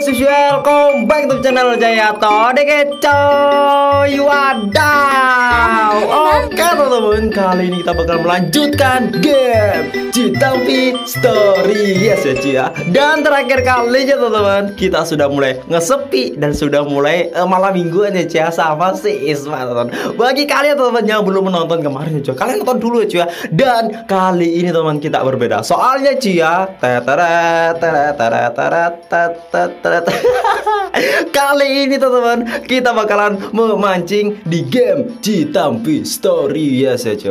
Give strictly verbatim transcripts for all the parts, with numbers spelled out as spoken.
as usual, come back to channel Jaya Todekeco Wadaw Oke teman-teman, kali ini kita bakal melanjutkan game Citampi Story. Yes ya Ci ya. Dan terakhir kalinya teman-teman, kita sudah mulai ngesepi dan sudah mulai uh, malam mingguan ya Ci ya, sama si Isma teman-teman. Bagi kalian teman-teman yang belum menonton kemarin ya Ci, kalian nonton dulu ya Ci ya. Dan kali ini teman-teman kita berbeda. Soalnya Ci ya, teteret teteret teteret teteret kali ini teman-teman kita bakalan memancing di game Citampi Story ya saja.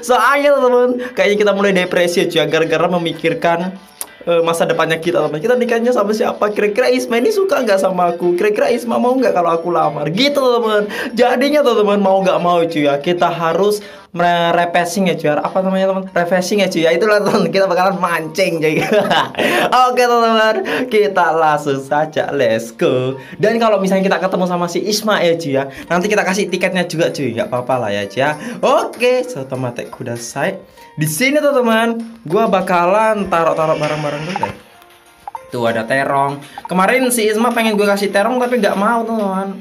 Soalnya teman-teman kayaknya kita mulai depresi aja gara-gara memikirkan uh, masa depannya kita teman. Kita nikahnya sama siapa? Kira-kira Isma ini suka nggak sama aku? Kira-kira Isma mau nggak kalau aku lamar? Gitu teman. Jadinya teman-teman mau nggak mau cuy ya kita harus refreshing ya cuy, apa namanya teman? Refreshing ya cuy, ya itulah teman, kita bakalan mancing cuy. Oke teman, kita langsung saja, let's go. Dan kalau misalnya kita ketemu sama si Isma ya cuy ya, nanti kita kasih tiketnya juga cuy, nggak apa-apa lah ya cuy ya. Oke, serta matek kuda saya di sini teman, gua bakalan taruh-taruh barang-barang dulu. Tuh ada terong. Kemarin si Isma pengen gue kasih terong tapi nggak mau teman.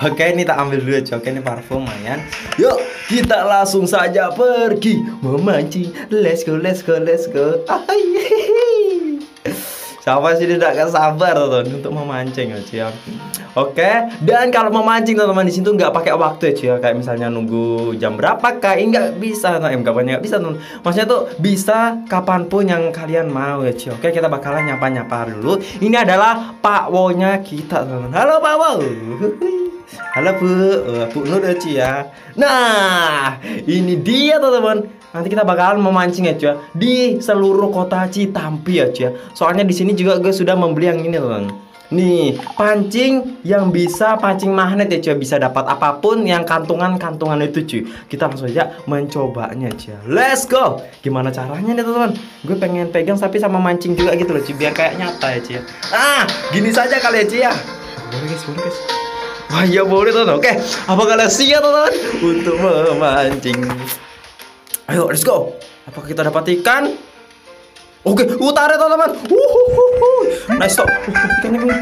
Oke, ini tak ambil dulu aja. Oke, ini parfum lumayan. Yuk, kita langsung saja pergi memancing. Let's go, let's go, let's go. Siapa sih tidak akan sabar teman untuk memancing aja ya. Oke, dan kalau memancing teman-teman di sini tuh nggak pakai waktu aja ya. Kayak misalnya nunggu jam berapa kah? Nggak bisa, teman. Kapannya nggak bisa teman. Maksudnya tuh bisa kapanpun yang kalian mau ya. Oke, kita bakalan nyapa-nyapa dulu. Ini adalah Pak Wo-nya kita teman. Halo Pak Wo. Halo Bu, uh, Bu Nur ya. Nah, ini dia teman-teman. Nanti kita bakalan memancing ya cuy di seluruh kota Citampi ya cuy. Soalnya di sini juga gue sudah membeli yang ini teman. Nih, pancing yang bisa pancing magnet ya cuy, bisa dapat apapun yang kantungan-kantungan itu cuy. Kita langsung aja mencobanya cuy. Let's go. Gimana caranya nih teman? Gue pengen pegang sapi sama mancing juga gitu loh cuy, biar kayak nyata ya cuy. Ah, gini saja kali ya cuy ya. Boleh guys, boleh guys. Wah ya boleh teman, oke. Apa kalian siap teman untuk memancing? Ayo let's go. Apakah kita dapat ikan? Oke, utara teman-teman. Nice stop. Ikannya belum.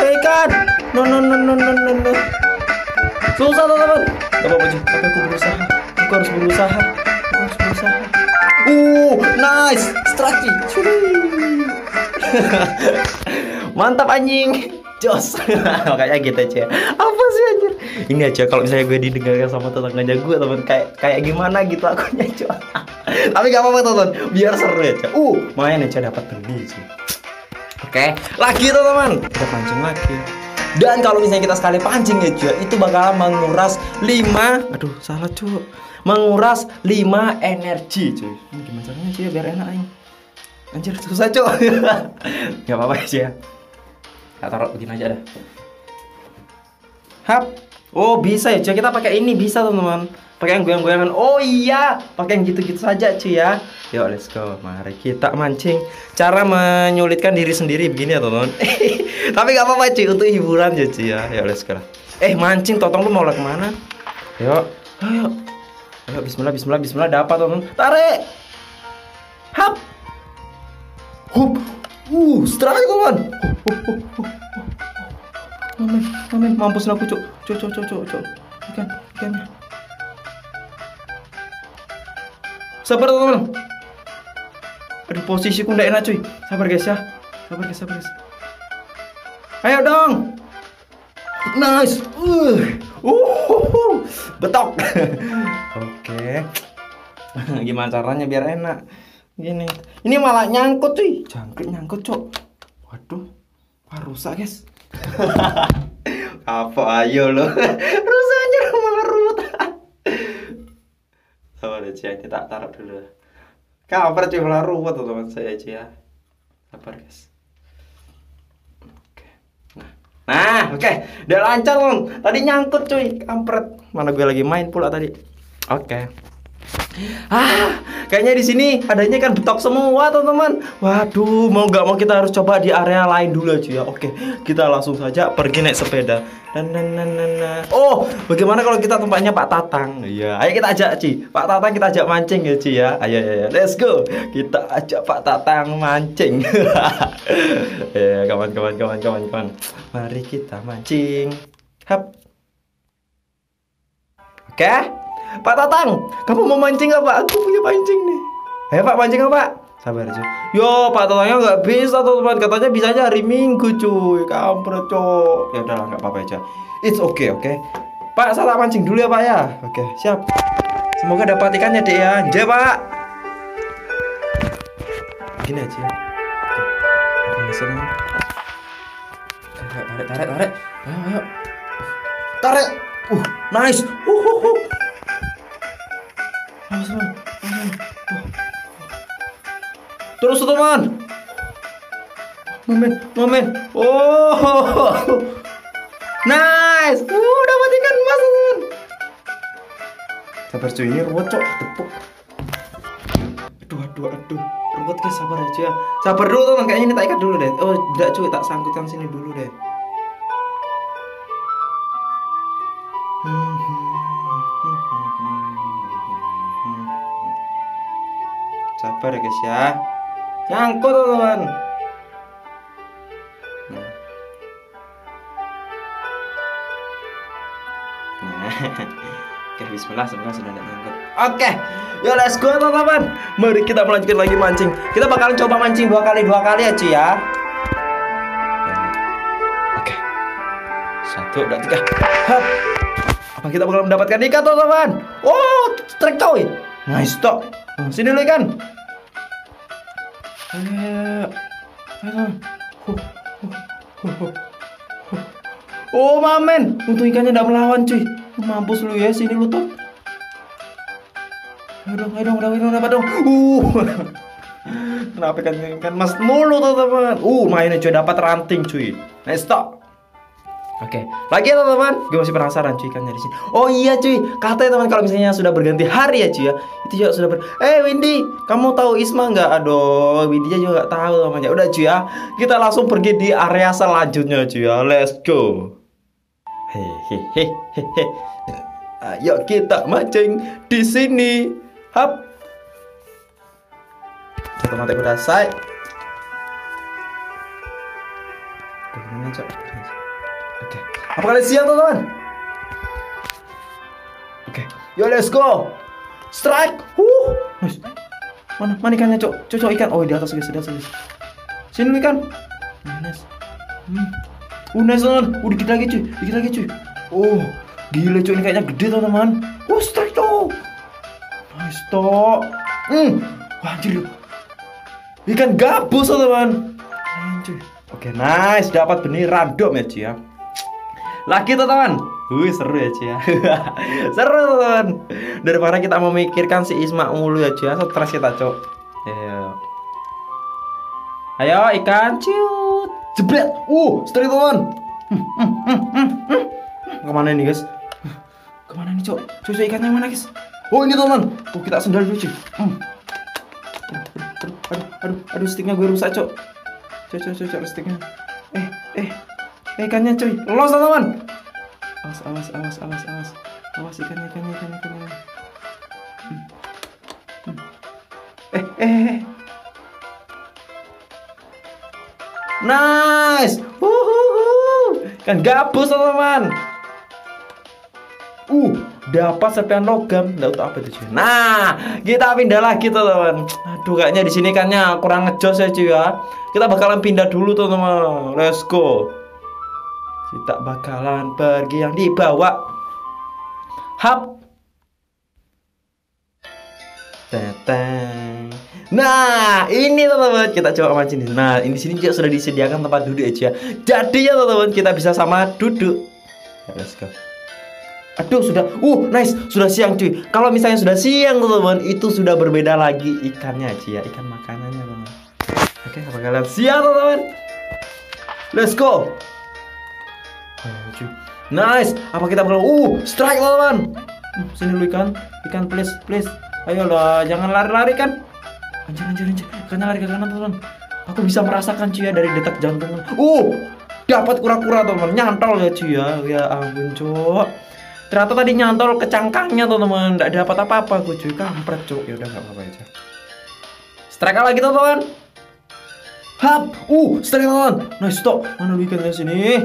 Hei ikan. No no no no no no. Susah teman-teman. Gak apa-apa sih. Tapi aku berusaha. Aku harus berusaha. Aku harus berusaha. Uh, nice strike. Mantap anjing, jos. Makanya gitu aja. Apa sih anjir? Ini aja kalau misalnya gue didengarkan sama tetangganya gue teman, kayak kayak gimana gitu akunya cuy. Tapi gak apa-apa teman, biar seru aja. Uh, main aja dapat benih sih. Oke, lagi teman. Kita pancing lagi. Dan kalau misalnya kita sekali pancing ya cuy, itu bakalan menguras lima. Aduh, salah cuy. Menguras lima energi cuy. Ini gimana caranya cuy biar enak anjing? Anjir, susah cuy. Gak apa-apa sih ya. Kita taruh begini aja dah. Hap. Oh, bisa ya cuy. Kita pakai ini bisa, teman-teman. Pakai yang goyang-goyangan. Oh iya, pakai yang gitu-gitu saja cuy ya. Yuk, let's go. Mari kita mancing. Cara menyulitkan diri sendiri begini ya, teman-teman. Tapi gak apa-apa cuy, untuk hiburan ya cuy ya. Yuk, let's go. Eh, mancing totong lu mau lah kemana? Yuk. Ayo. Ayo bismillah bismillah bismillah dapat, teman-teman. Tarik. Hap. Hup. Uh, strike teman. Amin, amin, mampus aku cuk, cuk, cuk, cuk, cuk, ikan, ikannya. Sabar teman. Aduh posisiku ndak enak cuy. Sabar guys ya, sabar guys, sabar guys. Ayo dong. Nice. Uh, uh, betok. Oke. Gimana caranya biar enak? Gini, ini malah nyangkut cuy, jangkrik nyangkut cok. Waduh, wah rusak guys. Apa ayo lo, rusaknya malah rusak. Sabar aja, kita taruh dulu. Kabar cuy malah ruwet teman saya aja ya. Sabar guys. Oke, nah, nah oke, okay. Udah lancar dong. Tadi nyangkut cuy, kampret. Mana gue lagi main pula tadi. Oke. Okay. Ah, kayaknya di sini adanya ikan betok semua, teman-teman. Waduh, mau nggak mau kita harus coba di area lain dulu aja ya. Oke, kita langsung saja pergi naik sepeda. Dan, dan, dan, dan. Oh, bagaimana kalau kita tempatnya Pak Tatang? Iya, ayo kita ajak Ci. Pak Tatang kita ajak mancing ya Ci ya. Ayo, ayo, ayo. Let's go. Kita ajak Pak Tatang mancing. Ya, kawan, kawan, kawan, kawan, kawan. Mari kita mancing. Hap. Oke. Okay. Pak Tatang, kamu mau mancing nggak Pak? Aku punya pancing nih. Ayo Pak, mancing nggak Pak? Sabar aja. Yo, Pak Tatangnya nggak bisa teman-teman. Katanya bisanya hari Minggu cuy. Kampret cok. Ya udahlah, nggak apa-apa aja. It's okay, oke. Okay. Pak, saya tak mancing dulu ya Pak ya. Oke, okay, siap. Semoga dapat ikannya deh ya. Anjay Pak. Gini aja. Tarik, tarik, tarik, tarik. Ayo, ayo. Tarik. Uh, nice. Uh, uh, uh. Terus teman, momen, momen, oh, nice, uh, dapat ikan mas teman. Sabar cuy, ini ruwet cok, tepuk. Aduh, aduh, aduh, ruwet guys, sabar aja. Sabar dulu teman, kayaknya ini tak ikat dulu deh. Oh, tidak cuy, tak sangkutkan sini dulu deh. Hmm. Sabar ya guys ya. Nyangkut teman-teman. Nah. Nah. Oke, bismillah, semoga sudah tidak nyangkut. Oke, yo let's go teman-teman. Mari kita melanjutkan lagi mancing. Kita bakalan coba mancing dua kali dua kali aja ya. Oke. Satu, dua, tiga. Hap. Apa kita bakal mendapatkan ikan teman-teman? Oh, trek coy. Nice tok. Sini dulu ikan. Oh mamen, untung ikannya tidak melawan cuy. Mampus lu ya, sini lu tuh. Ayo dong, ayo dong, ayo dong, dapat dong. Uh, kenapa ikan ikan mas mulu tuh teman? Uh, mainnya cuy, dapat ranting cuy. Nice stop. Oke, lagi ya teman-teman, gue masih penasaran cuy ikannya di sini. Oh iya cuy, katanya teman kalau misalnya sudah berganti hari ya cuy ya, itu juga sudah ber. Eh hey, Windy, kamu tahu Isma nggak? Aduh, Windy juga nggak tahu namanya. Udah cuy ya, kita langsung pergi di area selanjutnya cuy ya. Let's go. Hehehe, ayo kita mancing di sini. Hap. Satu mata udah selesai. Gimana coba? Oke, okay. Apa kalian siap teman-teman? Oke, okay. Yo let's go. Strike. Huh. Nice. Mana mana ikannya cok? Cocok ikan. Oh di atas guys, di atas guys. Sini lu ikan. Nice. Hmm. Uh, nice teman. Udah dikit lagi cuy, dikit lagi cuy. Oh, gila cuy, ini kayaknya gede teman-teman. Oh strike tuh. Nice toh. Hmm. Wah anjir lu. Ikan gabus teman-teman. Anjir. Oke, okay, nice. Dapat benih random ya cuy ya. Lagi teman-teman. Wih seru ya Cia. Seru teman-teman. Daripada kita memikirkan si Isma mulu ya Cia. Stres kita cok. Ayo. Ayo ikan ciut. Jebret. Uh strike teman. Hmm, hmm, hmm, hmm, hmm. Kemana ini guys? Kemana ini cok? Cucu ikannya mana guys? Oh ini teman. Oh kita sendal dulu cuy. Hmm. Aduh, aduh, aduh sticknya gue rusak cok. Cok cok cok sticknya. Eh eh. Ikannya cuy, los teman. Awas, awas, awas, awas, awas, awas ikannya, ikannya, ikannya, ikannya. Hmm. Hmm. Eh, eh, eh. Nice, wuhuhu, ikan gabus teman. Uh, dapat sepian logam, nggak tahu apa itu cuy. Nah, kita pindah lagi teman. Aduh, kayaknya di sini ikannya kurang ngejos ya cuy ya. Kita bakalan pindah dulu teman. Let's go. Kita bakalan pergi yang dibawa. Hap. Teteng. Nah, ini teman-teman kita coba mancing di. Nah, ini sini juga sudah disediakan tempat duduk aja. Jadi ya teman-teman kita bisa sama duduk. Let's go. Aduh sudah, uh nice, sudah siang cuy. Kalau misalnya sudah siang teman-teman itu sudah berbeda lagi ikannya aja ya, ikan makanannya teman. Oke, bakalan siang teman-teman. Let's go. Nice, apa kita perlu? Uh, strike teman. Sini lu ikan, ikan please, please. Ayolah, jangan lari-lari kan. Anjir, anjir, anjir. Karena lari ke kanan, teman. Aku bisa merasakan cuy ya dari detak jantung. Uh, dapat kura-kura, teman. Nyantol ya cuy ya. Ya ampun, cok. Ternyata tadi nyantol ke cangkangnya, teman. Enggak dapat apa-apa aku cuy. Kampret, cok. Ya udah enggak apa-apa aja. Strike lagi, teman. Hap. Uh, strike, teman. Nice, stop. Mana bikinnya sini?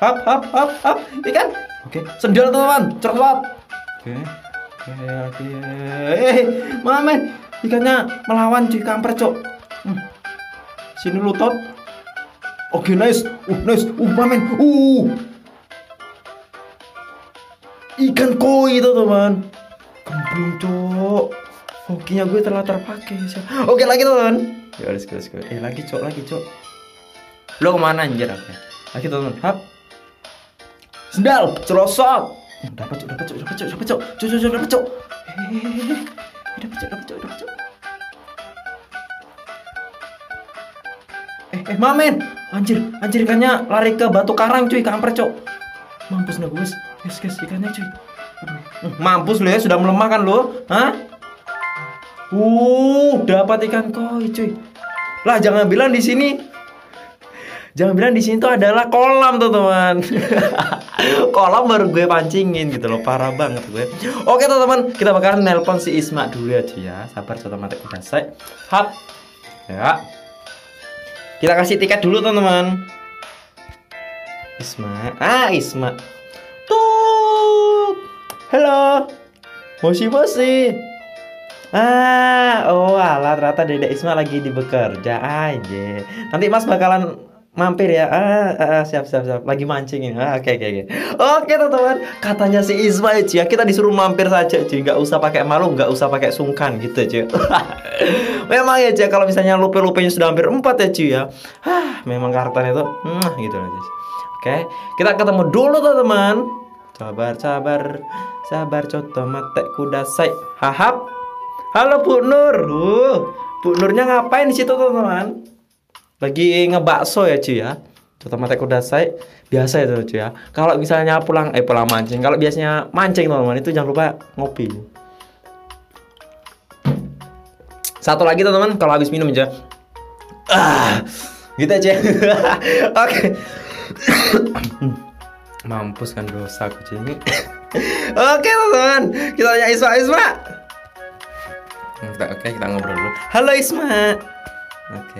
Hap, hap, hap, hap. Ikan. Oke, sendal, teman. Cerot. Oke. Oke, oke. Mamen, ikannya melawan cuy, kampret, cok. Hmm. Sini lu, tot. Oke, nice. Uh, nice. Uh, mamen. Uh. Ikan koi itu, teman. Kembung, cok. Hokinya gue telah terpakai. Oke, lagi, teman. Ya, let's go, let's go. Eh, lagi, cok, lagi, cok. Lo kemana anjir, apa? Lagi, teman. Hap. Sendal, celosot. Dapat, dapat, dapat, dapat, dapat, dapat, dapat, dapat, dapat, dapat, dapat, eh, eh, mamen, anjir, anjir, ikannya lari ke batu karang, cuy, kampret, cok. Mampus nih, guys, guys, guys, ikannya, cuy. Mampus lo ya, sudah melemahkan lo, hah? Uh, dapat ikan koi, cuy. Lah, jangan bilang di sini. Jangan bilang di sini tuh adalah kolam tuh, teman. Kolam baru gue pancingin gitu loh, parah banget gue. Oke, teman-teman, kita bakalan nelpon si Isma dulu aja ya. Sabar, coba mati udah selesai. Hap. Ya. Kita kasih tiket dulu, teman-teman. Isma. Ah, Isma. Tuk. Halo. Moshi-moshi. Ah, oh alah, ternyata Dedek Isma lagi di bekerja aja. Nanti Mas bakalan mampir ya. Ah, ah, siap siap siap. Lagi mancing ini. Ah, oke okay, oke okay, oke. Okay. Oke, teman-teman. Katanya si Isma ya, kita disuruh mampir saja, cuy. Enggak usah pakai malu, enggak usah pakai sungkan gitu, cuy. Memang ya, cuy, kalau misalnya lupe-lupenya sudah hampir empat ya, cuy ya. Ah, memang kartan itu hmm, gitu aja. Oke. Okay. Kita ketemu dulu, teman-teman. Sabar sabar. Sabar coto mate kudasai. Hahap. Halo Bu Nur. Uh, Bu Nurnya ngapain di situ, teman-teman? Lagi ngebakso ya, cuy ya. Terutama teko dasai biasa itu, cuy ya. Kalau misalnya pulang eh pulang mancing, kalau biasanya mancing, teman-teman, itu jangan lupa ngopi. Satu lagi, teman-teman, kalau habis minum aja. Ah, gitu aja. Oke. Mampus kan dosa aku ini. Oke, teman-teman. Kita tanya Isma, Isma. Oke, kita ngobrol dulu. Halo Isma. Oke.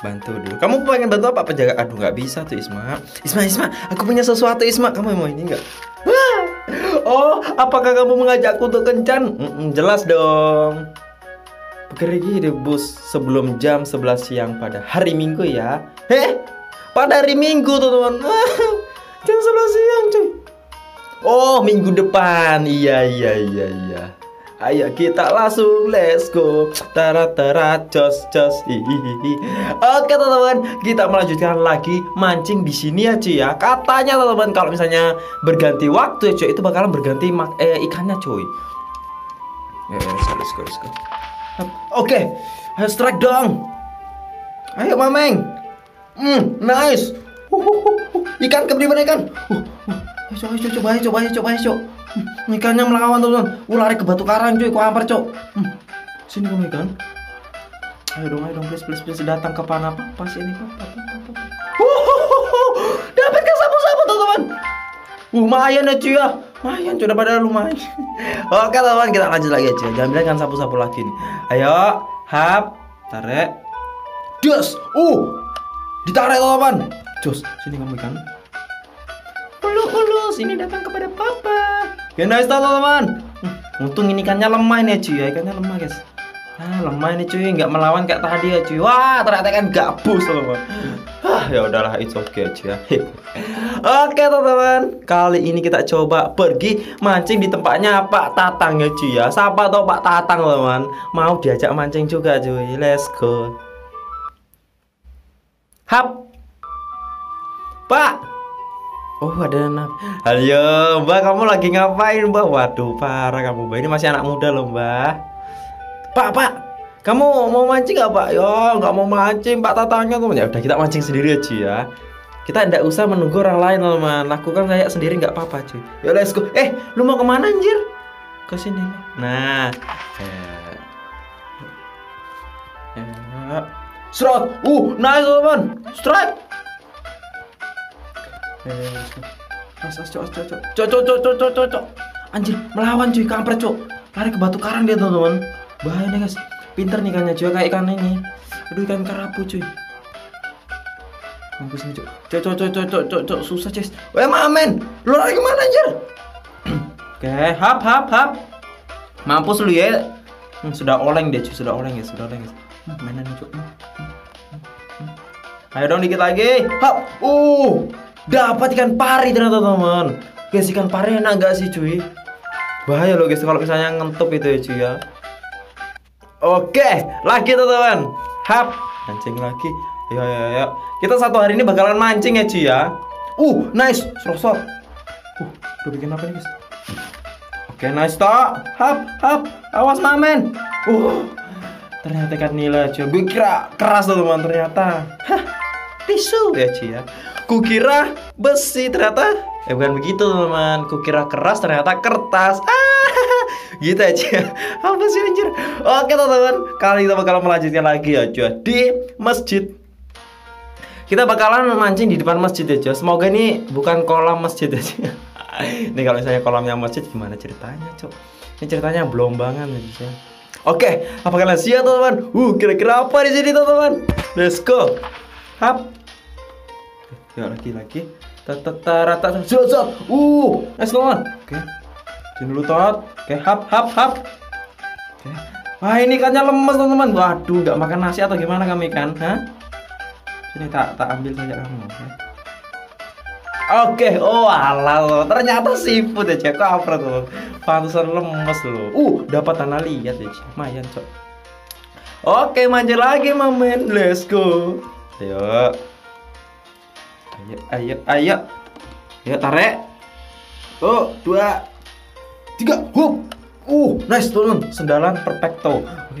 Bantu dulu. Kamu pengen bantu apa, penjaga? Aduh, nggak bisa tuh, Isma. Isma, Isma, aku punya sesuatu, Isma. Kamu mau ini nggak? Wah. Oh, apakah kamu mengajakku untuk kencan? Mm-mm, jelas dong. Bekerja di bus sebelum jam sebelas siang pada hari Minggu ya. Heh, pada hari Minggu tuh, teman. Jam sebelas siang, cuy. Oh, minggu depan. Iya, iya, iya, iya. Ayo kita langsung let's go. Tara-tara jos-jos. Oke, teman-teman, kita melanjutkan lagi mancing di sini ya, cuy ya. Katanya, teman-teman, kalau misalnya berganti waktu, cuy, itu bakalan berganti mak eh, ikannya, cuy. Ya, ya, let's go, let's go. Oke, ayo strike dong. Ayo, mameng. Hmm, nice. Uh, uh, uh, uh. Ikan keberanian ikan. Uh, uh. Ayo, ayo, coba, ayo, coba, ayo, coba, ayo. Hmm, ikannya melawan, teman-teman. Uh, lari ke batu karang, cuy. Ku hampir, cok. Hmm, sini kamu ikan. Ayo dong, ayo dong, please, please, please. Datang ke panah apa sini, Pak? Dapat kan sapu-sapu, teman-teman. Lumayan ya, cuy ya. Lumayan, cuy, daripada lumayan. Oke, teman, kita lanjut lagi aja. Jangan bilang kan sapu-sapu lagi nih. Ayo, hap, tarik. Jos. Uh. Ditarik, teman. Jos, sini kamu ikan. Ulu-ulu, sini datang kepada Papa. Ya, nice, teman-teman. Hmm, untung ini ikannya lemah nih, cuy. Ikannya lemah, guys. Ah, lemah nih, cuy. Nggak melawan kayak tadi ya, cuy. Wah, ternyata kan gabus, teman-teman. Ah, ya udahlah, it's okay, cuy. Oke, teman-teman. Kali ini kita coba pergi mancing di tempatnya Pak Tatang ya, cuy ya. Siapa tau Pak Tatang, teman. Mau diajak mancing juga, cuy. Let's go. Hap. Pak. Oh, ada anak. Halo, Mbak, kamu lagi ngapain, Mbak? Waduh, parah kamu, Mbak. Ini masih anak muda loh, Mbak. Pak, Pak, kamu mau mancing nggak, Pak? Yo, nggak mau mancing, Pak Tatangnya tuh. Ya udah, kita mancing sendiri aja ya. Kita ndak usah menunggu orang lain, teman. Lakukan kayak sendiri nggak apa-apa, cuy. Yo, let's go. Eh, lu mau kemana, anjir? Ke sini. Nah, eh, Strike. Uh, nice teman. Strike. Eh, cocok cocok cocok cocok cocok cocok. Anjir, melawan cuy, kampret cuy. Lari ke batu karang dia teman-teman. Bahaya nih guys. Pinter nih ikannya juga kayak ikan ini. Aduh, ikan kerapu cuy. Mampus nih cuy. Cocok cocok cocok cocok susah guys. Weh, mamen. Lu lari kemana anjir? Oke, hap hap hap. Mampus lu ya. Hmm, sudah oleng deh cuy, sudah oleng ya, sudah oleng guys. Mainan nih, Cuk. Ayo dong dikit lagi. Hap. Uh. Dapat ikan pari ternyata, teman. Guys, ikan pari enak gak sih, cuy? Bahaya loh guys kalau misalnya ngentup itu ya, cuy ya. Oke, lagi tuh, teman. Hap. Mancing lagi. Ayo, ayo, ayo. Kita satu hari ini bakalan mancing ya, cuy ya. Uh, nice. Serosot. Uh, udah bikin apa nih, guys? Oke, nice toh. Hap, hap. Awas, mamen. Uh. Ternyata ikan nila cuy, gue kira keras tuh teman, ternyata hah, tisu ya cuy ya. Kukira besi ternyata, eh bukan begitu teman, kukira keras ternyata kertas. Ah, gitu ya cuy. Apa sih anjir? Oke teman, kali kita bakal melanjutkan lagi ya cuy di masjid. Kita bakalan memancing di depan masjid ya cuy. Semoga ini bukan kolam masjid ya cuy. Ini kalau misalnya kolamnya masjid gimana ceritanya cuy? Ini ceritanya belombangan ya cuy. Oke, apa kalian siap teman-teman? Uh, kira-kira apa di sini teman-teman? Let's go. Hap. Ya lagi-lagi. Tatatarata. Zot zot. Uh, nice teman. Oke. Jangan dulu tot. Oke, hap hap hap. Oke. Wah, ini ikannya lemes teman-teman. Waduh, nggak makan nasi atau gimana kami ikan, ha? Sini tak tak ambil saja kamu. Oke. Oke, oh ala lo. Ternyata seafood ya, cek kampret lo. Pantesan lemes loh. Uh, dapat tanah liat ya, lumayan cok. Oke, manja lagi mamen. Let's go. Ayo. Ayo, ayo, ayo. Ayo tarik. Oh, dua, tiga, hup. Uh, nice turun. Sendalan perfecto. Eh,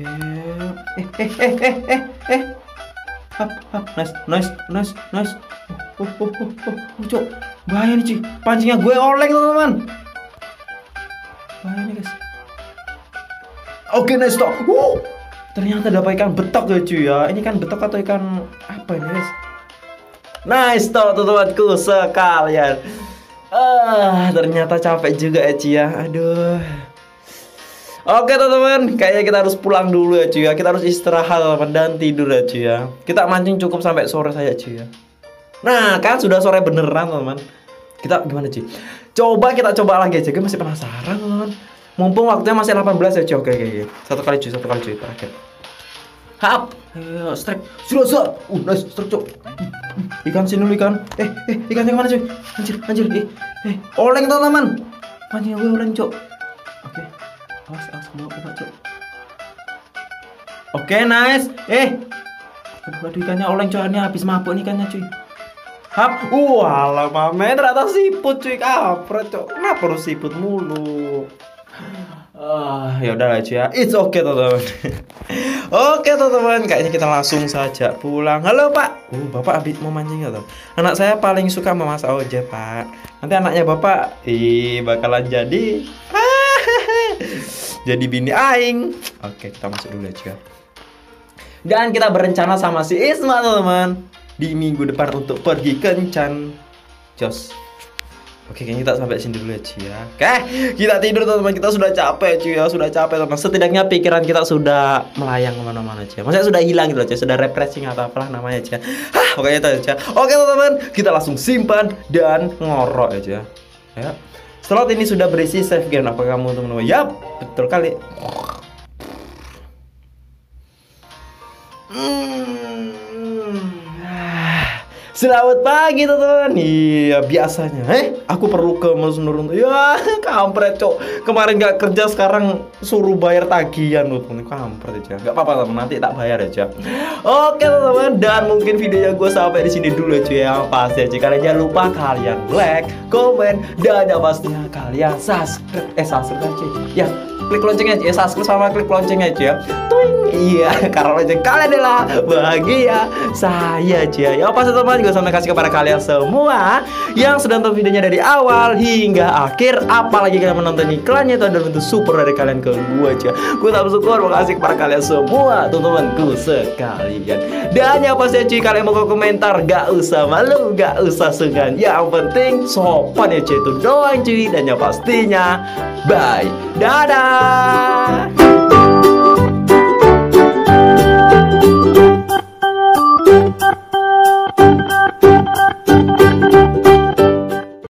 eh, eh, eh, eh, eh. Hap, hap, nice, nice, nice, nice. Oh, oh, oh, oh, oh, cok. Bahaya nih cuy. Pancingnya gue oleng teman-teman. Wah ini guys. Oke, nice toh. Wuh, ternyata dapat ikan betok ya cuy ya. Ini kan betok atau ikan apa ini guys? Nice toh teman-temanku sekalian. Ah, ternyata capek juga ya cuy ya. Aduh. Oke teman-teman, kayaknya kita harus pulang dulu ya cuy ya. Kita harus istirahat teman dan tidur ya cuy ya. Kita mancing cukup sampai sore saja cuy ya. Nah, kan sudah sore beneran teman. Kita gimana cuy? Coba kita coba lagi aja, gue masih penasaran teman. Mumpung waktunya masih delapan belas ya cuy. Oke, oke, oke. Satu kali cuy, satu kali cuy terakhir. Hap, strike, sudah sudah. Uh, nice strike cuy. Ikan sini dulu ikan. Eh, eh, ikannya kemana cuy? Anjir, anjir. Eh, eh, oleng teman. Pancingnya gue oleng cuy. Oke, awas awas mau coba cuy. Oke, nice. Eh, aduh, aduh ikannya oleng cuy. Ini habis mabuk nih ikannya cuy. Hap, wah lama men, ternyata siput cuy, kampret cok, kenapa harus siput mulu? Ah, ya udah lah cuy ya, it's okay teman-teman. Oke teman-teman, kayaknya kita langsung saja pulang. Halo Pak, uh, Bapak habis mau mancing ya teman? Anak saya paling suka memasak aja Pak. Nanti anaknya Bapak, ih bakalan jadi, jadi bini aing. Oke, kita masuk dulu aja. Dan kita berencana sama si Isma teman-teman. Di minggu depan untuk pergi kencan jos. Oke, kayaknya kita sampai sini dulu ya cuy ya. Oke, kita tidur teman-teman, kita sudah capek cuy ya. Sudah capek teman, setidaknya pikiran kita sudah melayang kemana-mana cuy. Maksudnya sudah hilang gitu loh cuy, sudah refreshing atau apalah namanya cuy. Hah, pokoknya itu cuy. Oke teman-teman, kita langsung simpan dan ngorok aja ya, ya. Slot ini sudah berisi save game. Apa kamu teman-teman? Yap, betul kali. Hmm. Selamat pagi teman-teman. Iya biasanya. Eh, aku perlu ke Mas Nur untuk. Ya, kampret cok. Kemarin gak kerja, sekarang suruh bayar tagihan loh teman. Kampret aja. Gak apa-apa teman, nanti tak bayar aja. Oke teman-teman, dan mungkin videonya gue sampai di sini dulu cuy ya. Pasti aja kalian jangan lupa kalian like, komen, dan yang pastinya kalian subscribe. Eh subscribe aja. Ya. klik lonceng aja ya, subscribe sama klik lonceng aja ya. Tuing, iya, karena lonceng kalian adalah bahagia saya aja. Ya apa teman-teman, gue sama kasih kepada kalian semua yang sudah nonton videonya dari awal hingga akhir, apalagi kalian menonton iklannya, itu adalah bentuk support dari kalian ke gue aja. Gue tak bersyukur, makasih kepada kalian semua teman-temanku sekalian. Dan ya apa sih cuy, kalian mau komentar gak usah malu, gak usah segan, yang penting sopan ya cuy, itu doang cuy. Dan yang pastinya bye, dadah.